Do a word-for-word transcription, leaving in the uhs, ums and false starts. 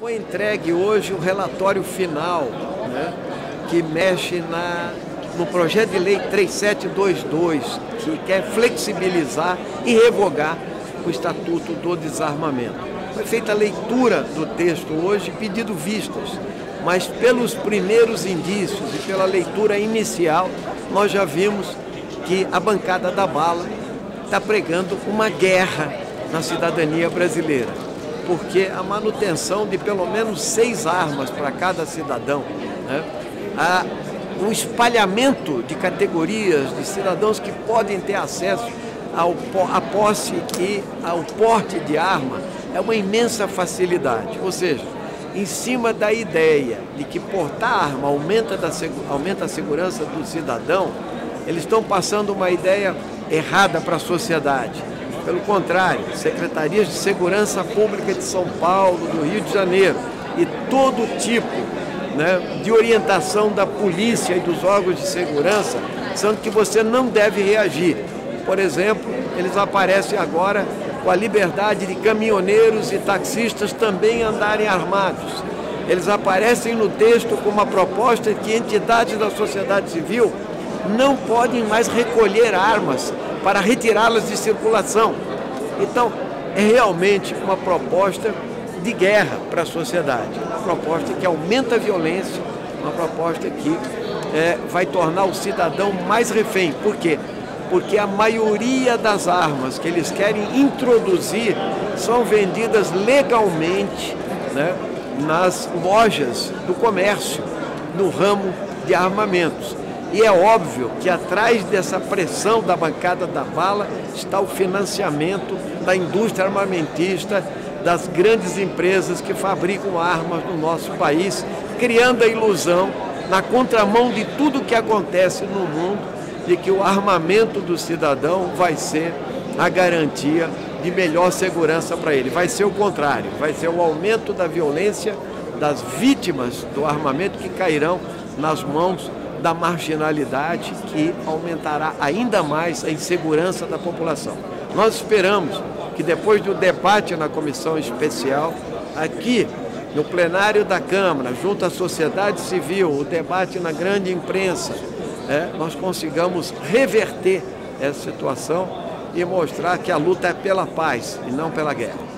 Foi entregue hoje o relatório final, né, que mexe na, no Projeto de Lei três sete dois dois, que quer flexibilizar e revogar o Estatuto do Desarmamento. Foi feita a leitura do texto hoje, pedido vistas, mas pelos primeiros indícios e pela leitura inicial, nós já vimos que a bancada da bala está pregando uma guerra na cidadania brasileira, porque a manutenção de pelo menos seis armas para cada cidadão, né? Há um espalhamento de categorias de cidadãos que podem ter acesso ao, à posse e ao porte de arma é uma imensa facilidade. Ou seja, em cima da ideia de que portar arma aumenta, da, aumenta a segurança do cidadão, eles estão passando uma ideia errada para a sociedade. Pelo contrário, secretarias de segurança pública de São Paulo, do Rio de Janeiro e todo tipo, né, de orientação da polícia e dos órgãos de segurança, sendo que você não deve reagir. Por exemplo, eles aparecem agora com a liberdade de caminhoneiros e taxistas também andarem armados. Eles aparecem no texto com uma proposta que entidades da sociedade civil não podem mais recolher armas para retirá-las de circulação. Então, é realmente uma proposta de guerra para a sociedade, uma proposta que aumenta a violência, uma proposta que é, vai tornar o cidadão mais refém. Por quê? Porque a maioria das armas que eles querem introduzir são vendidas legalmente, né, nas lojas do comércio, no ramo de armamentos. E é óbvio que atrás dessa pressão da bancada da bala está o financiamento da indústria armamentista, das grandes empresas que fabricam armas no nosso país, criando a ilusão, na contramão de tudo que acontece no mundo, de que o armamento do cidadão vai ser a garantia de melhor segurança para ele. Vai ser o contrário, vai ser o aumento da violência das vítimas do armamento que cairão nas mãos da marginalidade, que aumentará ainda mais a insegurança da população. Nós esperamos que depois do debate na comissão especial, aqui no plenário da Câmara, junto à sociedade civil, o debate na grande imprensa, é, nós consigamos reverter essa situação e mostrar que a luta é pela paz e não pela guerra.